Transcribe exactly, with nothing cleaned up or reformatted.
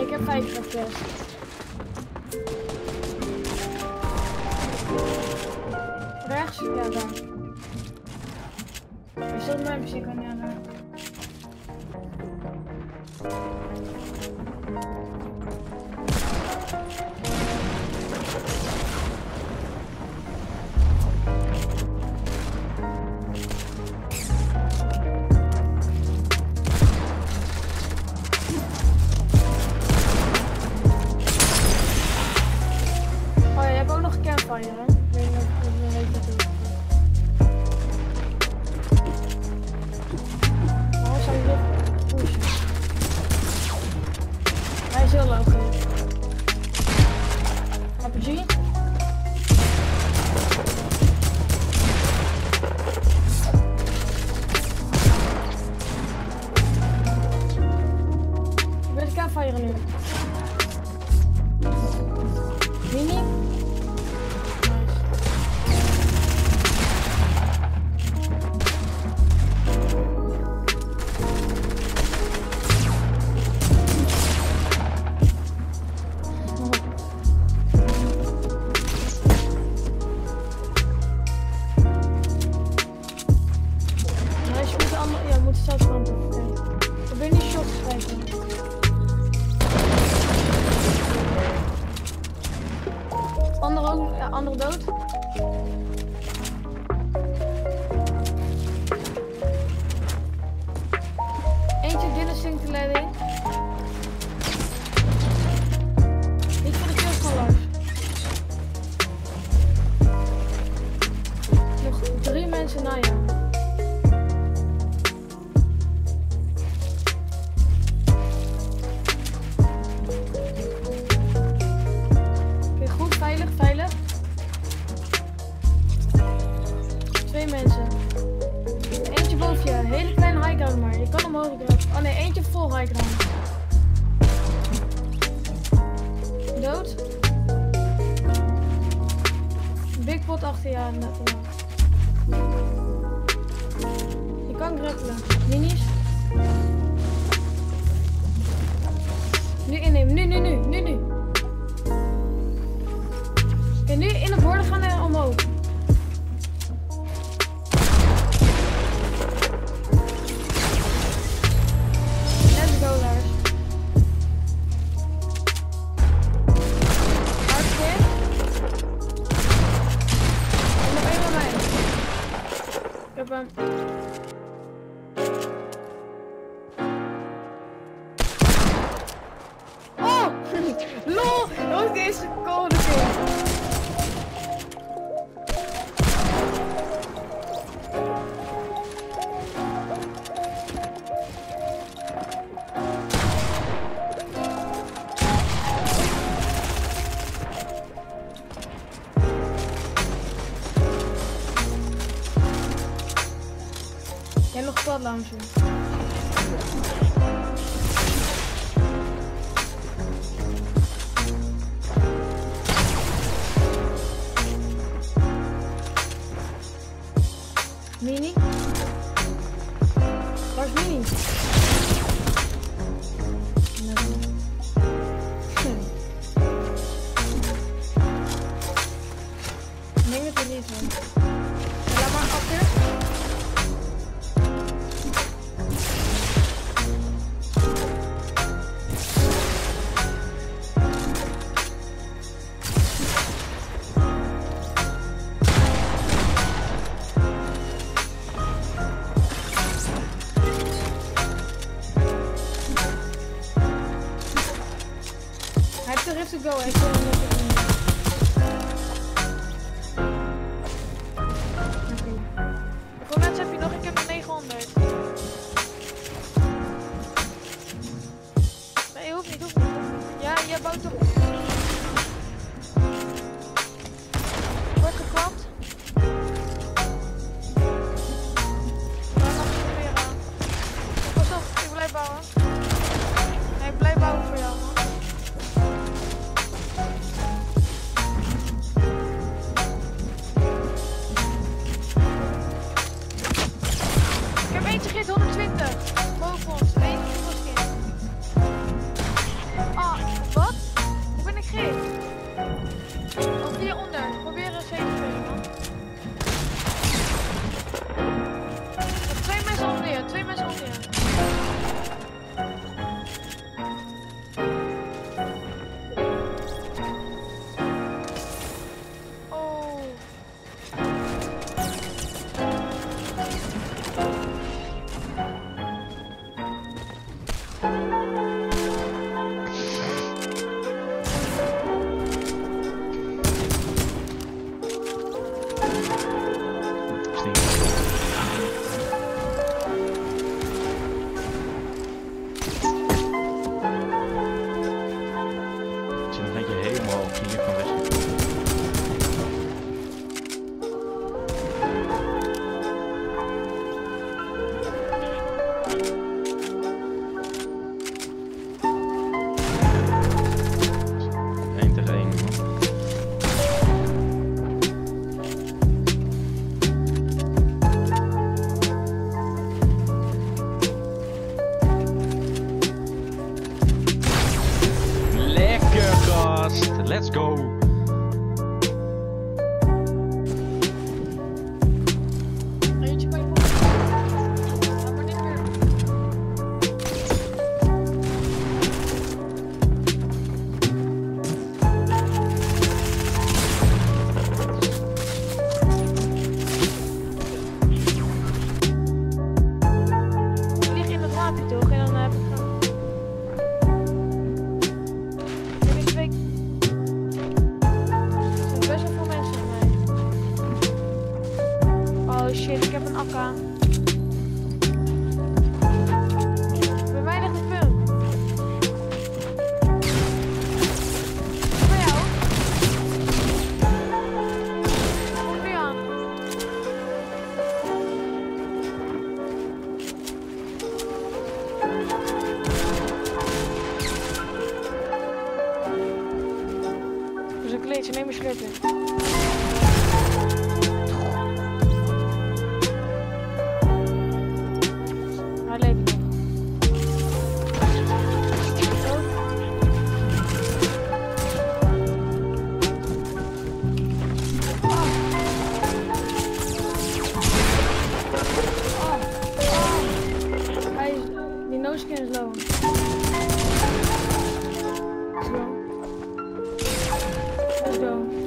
Ik heb vijf getest. Rechts, ja, daar. Ik zult mij muziek aan hebben. Fire, hè? Ik weet niet of ik weet dat ik doe. Oh, zou je dit pushen? Hij is heel logisch. R P G? Ik wil elkaar firen nu. Mini? Andere dood. Eentje binnen zinkt de leiding. Niet voor de killcallers. Nog drie mensen na jou. Oké, goed, veilig, veilig. Twee mensen. Eentje boven je. Hele kleine high ground maar. Je kan omhoog ground. Oh nee, eentje vol high ground. Dood. Big pot achter je aan. Je kan grappelen. Minis. Nu innemen. Nu, nu, nu. Nu, nu. En nu in het borden gaan en omhoog. Bam. Oh! Lol! Dat was de eerste gekomen. Jij loopt pad langs je. Mini? Waar is Mini? Nee. Ik denk dat hij niet is. Laat maar achter. I have to go, I can't look at. Voor mensen heb je nog, ik heb negenhonderd. Nee, hoeft niet, hoeft niet. Ja, je bouwt toch. Wordt geklapt. Dan mag je weer aan. Pas op, ik blijf bouwen. Nee, ik blijf bouwen voor jou, man. honderdtwintig, boven ons, één keer. Ah, Ze nemen sleutel. Hij leeft nog. Die nooskin is low. Let's go.